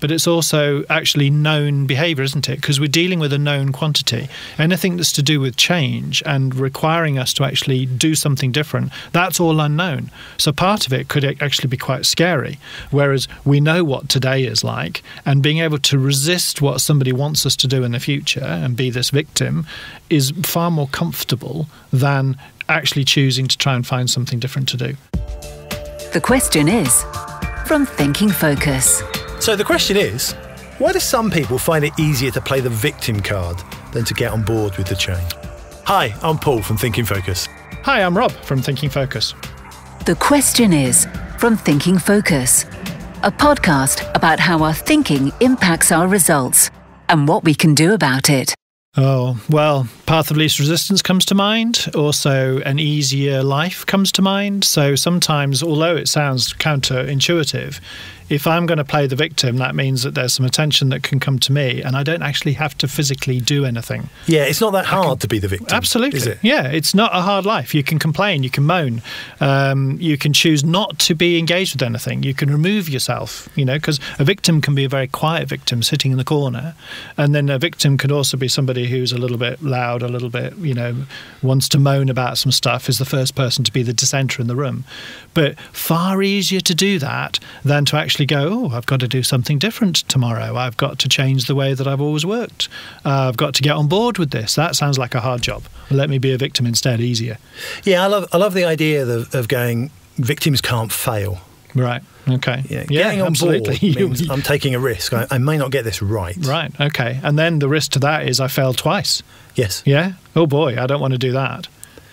but it's also actually known behavior, isn't it? Because we're dealing with a known quantity. Anything that's to do with change and requiring us to actually do something different, that's all unknown. So part of it could actually be quite scary, whereas we know what today is like, and being able to resist what somebody wants us to do in the future and be this victim is far more comfortable than actually choosing to try and find something different to do. The question is, from Thinking Focus. So the question is, why do some people find it easier to play the victim card than to get on board with the change? Hi, I'm Paul from Thinking Focus. Hi, I'm Rob from Thinking Focus. The question is, from Thinking Focus, a podcast about how our thinking impacts our results and what we can do about it. Oh, well, path of least resistance comes to mind. Also, an easier life comes to mind. So sometimes, although it sounds counterintuitive, if I'm going to play the victim, that means that there's some attention that can come to me and I don't actually have to physically do anything. Yeah, it's not that hard to be the victim. Absolutely. Is it? Yeah, it's not a hard life. You can complain, you can moan, you can choose not to be engaged with anything. You can remove yourself, you know, because a victim can be a very quiet victim sitting in the corner. And then a victim could also be somebody who's a little bit loud, a little bit, you know, wants to moan about some stuff, is the first person to be the dissenter in the room. But far easier to do that than to actually go, oh, I've got to do something different tomorrow. I've got to change the way that I've always worked. I've got to get on board with this. That sounds like a hard job. Let me be a victim instead, easier. Yeah, I love the idea of going, victims can't fail. Right. Okay. Yeah, getting on board means I'm taking a risk. I may not get this right. Right. Okay. And then the risk to that is I failed twice. Yes. Yeah. Oh boy, I don't want to do that.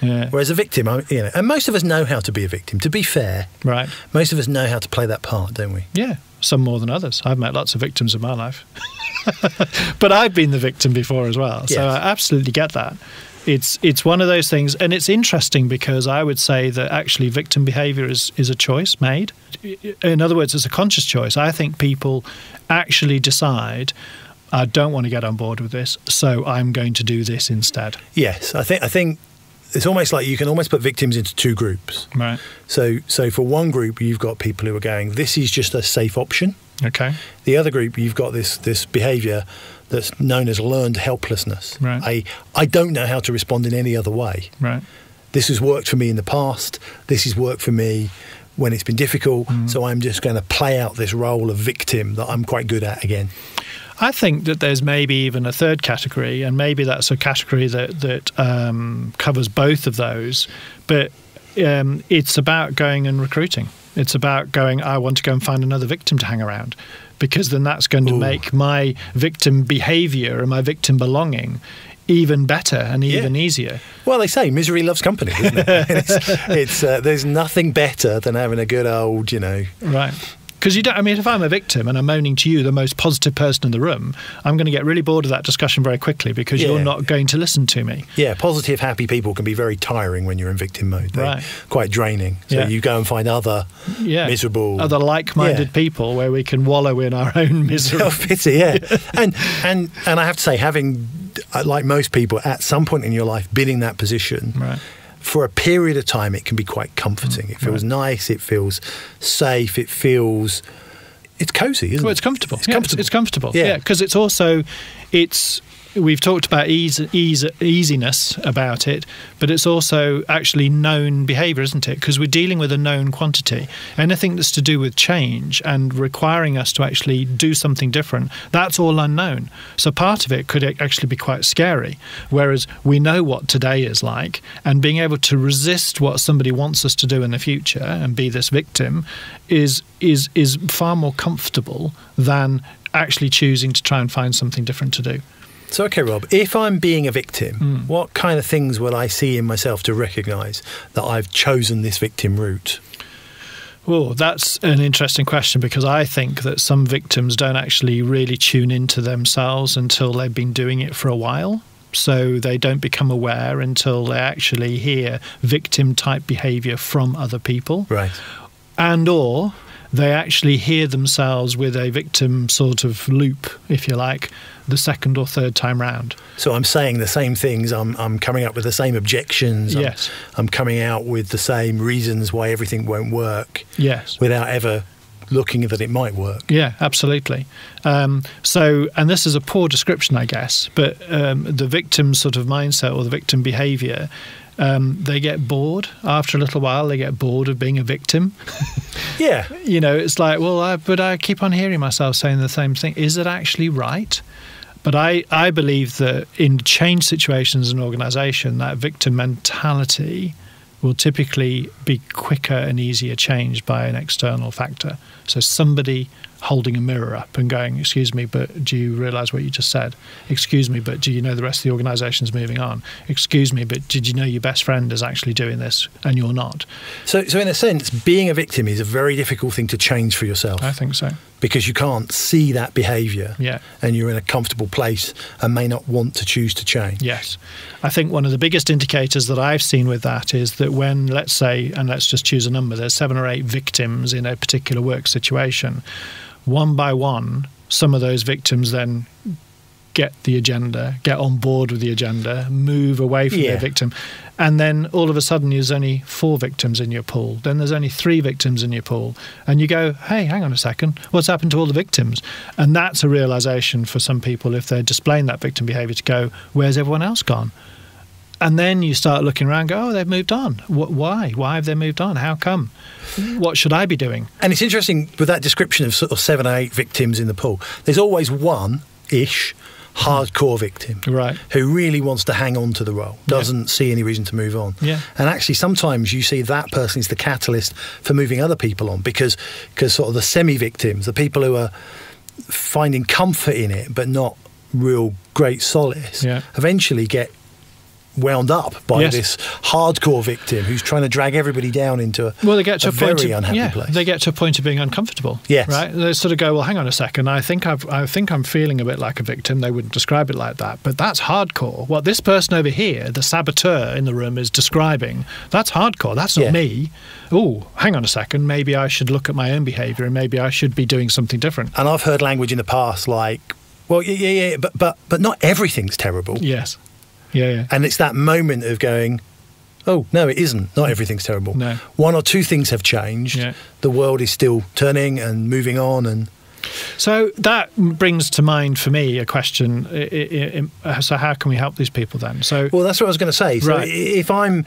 Yeah. Whereas a victim, you know, and most of us know how to be a victim, to be fair. Right. Most of us know how to play that part, don't we? Yeah, some more than others. I've met lots of victims in my life. But I've been the victim before as well, yes. So I absolutely get that. It's one of those things, and it's interesting because I would say that actually victim behaviour is a choice made. In other words, it's a conscious choice. I think people actually decide, I don't want to get on board with this, so I'm going to do this instead. Yes, I think it's almost like you can almost put victims into two groups. Right. So for one group, you've got people who are going, this is just a safe option. Okay. The other group, you've got this behaviour that's known as learned helplessness. Right. I don't know how to respond in any other way. Right. This has worked for me in the past. This has worked for me when it's been difficult. Mm. So I'm just going to play out this role of victim that I'm quite good at again. I think that there's maybe even a third category, and maybe that's a category that covers both of those. But it's about going and recruiting. It's about going, I want to go and find another victim to hang around, because then that's going to make my victim behaviour and my victim belonging even better and even easier. Well, they say misery loves company, isn't it? There's nothing better than having a good old, you know. Right. Because you don't, I mean, if I'm a victim and I'm moaning to you, the most positive person in the room, I'm going to get really bored of that discussion very quickly because you're not going to listen to me. Yeah, positive, happy people can be very tiring when you're in victim mode. They're quite draining. So you go and find other miserable... other like-minded people where we can wallow in our own misery. Self-pity, yeah. and I have to say, having, like most people, at some point in your life, been in that position... Right. For a period of time, it can be quite comforting. It feels nice. It feels safe. It feels... It's cosy, isn't it? Well, it's comfortable. It's comfortable. It's comfortable. Yeah, because it's also... We've talked about easiness about it, but it's also actually known behaviour, isn't it? Because we're dealing with a known quantity. Anything that's to do with change and requiring us to actually do something different, that's all unknown. So part of it could actually be quite scary, whereas we know what today is like, and being able to resist what somebody wants us to do in the future and be this victim is far more comfortable than actually choosing to try and find something different to do. So, okay, Rob, if I'm being a victim, what kind of things will I see in myself to recognise that I've chosen this victim route? Well, that's an interesting question, because I think that some victims don't actually really tune into themselves until they've been doing it for a while. So they don't become aware until they actually hear victim-type behaviour from other people. Right. And or they actually hear themselves with a victim sort of loop, if you like, the second or third time round. So I'm saying the same things, I'm coming up with the same objections, yes. I'm coming out with the same reasons why everything won't work, yes. without ever looking that it might work. Yeah, absolutely. And this is a poor description, I guess, but the victim sort of mindset or the victim behavior, they get bored after a little while. They get bored of being a victim. Yeah. You know, it's like, well, but I keep on hearing myself saying the same thing. Is it actually right? But I believe that in change situations in an organization, that victim mentality will typically be quicker and easier changed by an external factor. So somebody holding a mirror up and going, excuse me, but do you realise what you just said? Excuse me, but do you know the rest of the organisation's moving on? Excuse me, but did you know your best friend is actually doing this and you're not? So in a sense, being a victim is a very difficult thing to change for yourself. I think so. Because you can't see that behaviour. Yeah. And you're in a comfortable place and may not want to choose to change. Yes. I think one of the biggest indicators that I've seen with that is that when, let's say, and let's just choose a number, there's 7 or 8 victims in a particular work situation. One by one, some of those victims then get the agenda, get on board with the agenda, move away from their victim. And then all of a sudden there's only 4 victims in your pool. Then there's only 3 victims in your pool. And you go, hey, hang on a second, what's happened to all the victims? And that's a realization for some people, if they're displaying that victim behavior, to go, where's everyone else gone? And then you start looking around and go, oh, they've moved on. Why? Why have they moved on? How come? What should I be doing? And it's interesting with that description of sort of 7 or 8 victims in the pool. There's always one-ish hardcore victim who really wants to hang on to the role, doesn't see any reason to move on. Yeah. And actually sometimes you see that person is the catalyst for moving other people on, because sort of the semi-victims, the people who are finding comfort in it but not real great solace, eventually get wound up by this hardcore victim who's trying to drag everybody down into a very unhappy place. They get to a point of being uncomfortable. Yes. Right? They sort of go, well, hang on a second, I think I'm feeling a bit like a victim. They wouldn't describe it like that, but that's hardcore. What this person over here, the saboteur in the room, is describing, that's hardcore. That's not me. Oh, hang on a second, maybe I should look at my own behaviour and maybe I should be doing something different. And I've heard language in the past like, well, but not everything's terrible. Yes. Yeah. And it's that moment of going, oh, no, it isn't. Not everything's terrible. No. 1 or 2 things have changed. Yeah. The world is still turning and moving on. And so that brings to mind for me a question. So how can we help these people then? So, well, that's what I was going to say. So if I'm,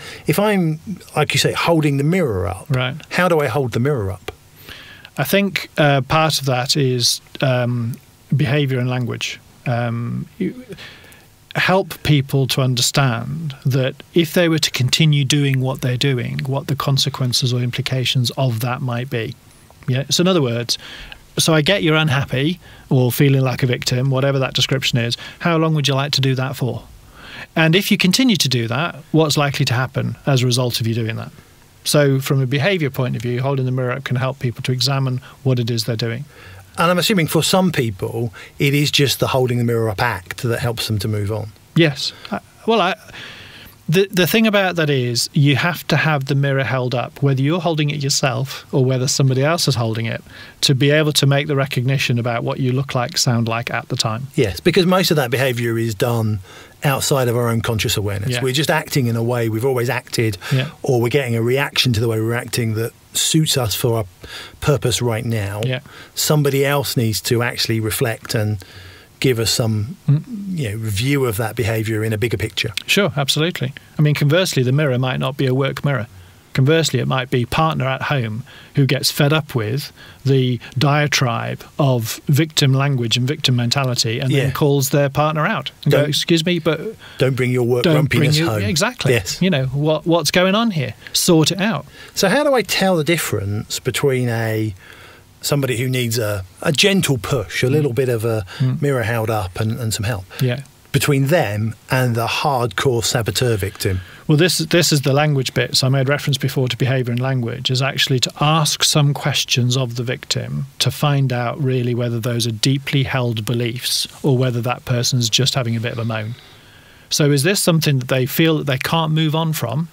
like you say, holding the mirror up, how do I hold the mirror up? I think part of that is behaviour and language. Help people to understand that if they were to continue doing, what the consequences or implications of that might be. Yeah. So in other words, so I get you're unhappy or feeling like a victim, whatever that description is, how long would you like to do that for? And if you continue to do that, what's likely to happen as a result of you doing that? So from a behaviour point of view, holding the mirror up can help people to examine what it is they're doing. And I'm assuming for some people, it is just the holding the mirror up act that helps them to move on. Yes. The thing about that is you have to have the mirror held up, whether you're holding it yourself or whether somebody else is holding it, to be able to make the recognition about what you look like, sound like at the time. Yes, because most of that behaviour is done outside of our own conscious awareness. Yeah. We're just acting in a way we've always acted, or we're getting a reaction to the way we're acting that suits us for our purpose right now. Yeah. Somebody else needs to actually reflect and give us some view of that behaviour in a bigger picture. Sure, absolutely. I mean, conversely, the mirror might not be a work mirror. Conversely, it might be partner at home who gets fed up with the diatribe of victim language and victim mentality, and then calls their partner out and go, excuse me, but don't bring your work grumpiness home. Exactly. Yes. You know, what's going on here? Sort it out. So how do I tell the difference between somebody who needs a gentle push, a little bit of a mirror held up and some help? Yeah. Between them and the hardcore saboteur victim? Well, this is the language bit. So I made reference before to behaviour and language, is actually to ask some questions of the victim to find out really whether those are deeply held beliefs or whether that person's just having a bit of a moan. So is this something that they feel that they can't move on from?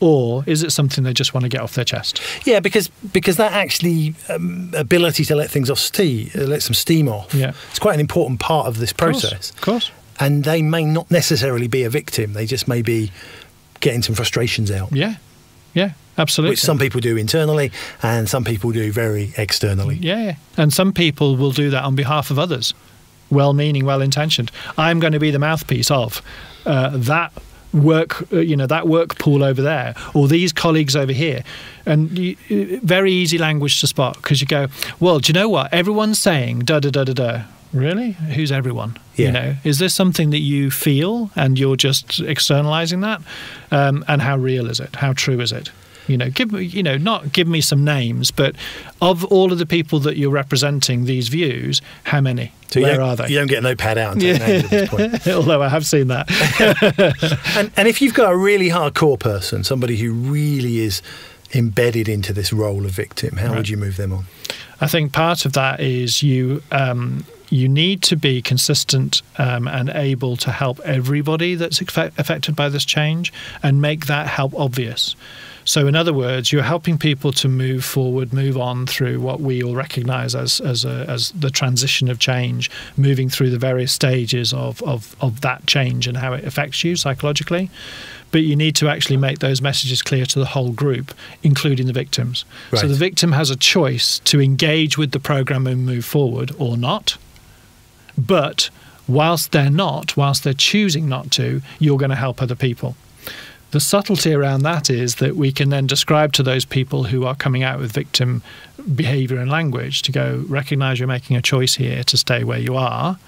Or is it something they just want to get off their chest? Yeah, because that actually ability to let things off steam, let some steam off, it's quite an important part of this process. Of course. And they may not necessarily be a victim. They just may be getting some frustrations out. Yeah, yeah. Absolutely. Which some people do internally and some people do very externally. Yeah. And some people will do that on behalf of others, well-meaning, well-intentioned. I'm going to be the mouthpiece of that work, that work pool over there, or these colleagues over here. And very easy language to spot, because you go, well, do you know what? Everyone's saying da-da-da-da-da. Really? Who's everyone? Yeah. You know, is this something that you feel and you're just externalizing that? And how real is it? How true is it? You know, give me, not give me some names, but of all of the people that you're representing these views, how many? So where are they? You don't get a notepad out and take names at this point. Although I have seen that. and if you've got a really hardcore person, somebody who really is embedded into this role of victim, how would you move them on? I think part of that is you... you need to be consistent and able to help everybody that's affected by this change and make that help obvious. So in other words, you're helping people to move forward, move on through what we all recognise as the transition of change, moving through the various stages of that change and how it affects you psychologically. But you need to actually make those messages clear to the whole group, including the victims. Right. So the victim has a choice to engage with the programme and move forward or not. But whilst they're not, whilst they're choosing not to, you're going to help other people. The subtlety around that is that we can then describe to those people who are coming out with victim behaviour and language to go, recognise you're making a choice here to stay where you are,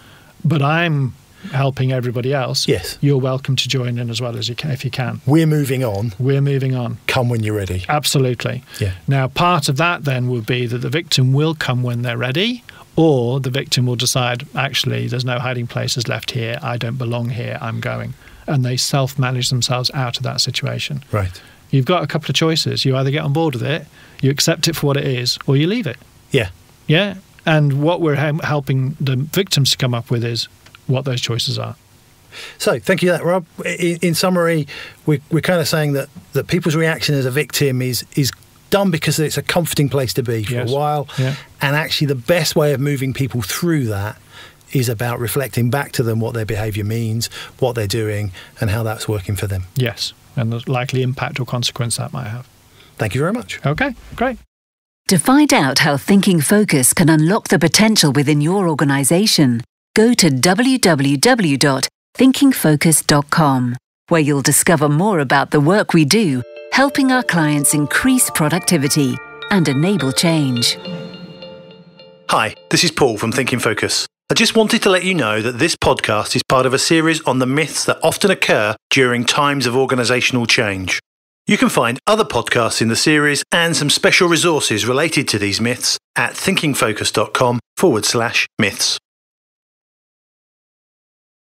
but I'm helping everybody else. Yes. You're welcome to join in as well as you can, if you can. We're moving on. We're moving on. Come when you're ready. Absolutely. Yeah. Now, part of that then will be that the victim will come when they're ready, or the victim will decide, actually, there's no hiding places left here. I don't belong here. I'm going. And they self-manage themselves out of that situation. Right. You've got a couple of choices. You either get on board with it, you accept it for what it is, or you leave it. Yeah. Yeah. And what we're helping the victims to come up with is what those choices are. So, thank you for that, Rob. In summary, we're kind of saying that people's reaction as a victim is done because it's a comforting place to be for a while, and actually the best way of moving people through that is about reflecting back to them what their behaviour means, what they're doing, and how that's working for them. Yes, and the likely impact or consequence that might have. Thank you very much. Okay, great. To find out how Thinking Focus can unlock the potential within your organisation, go to www.thinkingfocus.com, where you'll discover more about the work we do, helping our clients increase productivity and enable change. Hi, this is Paul from Thinking Focus. I just wanted to let you know that this podcast is part of a series on the myths that often occur during times of organisational change. You can find other podcasts in the series and some special resources related to these myths at thinkingfocus.com/myths.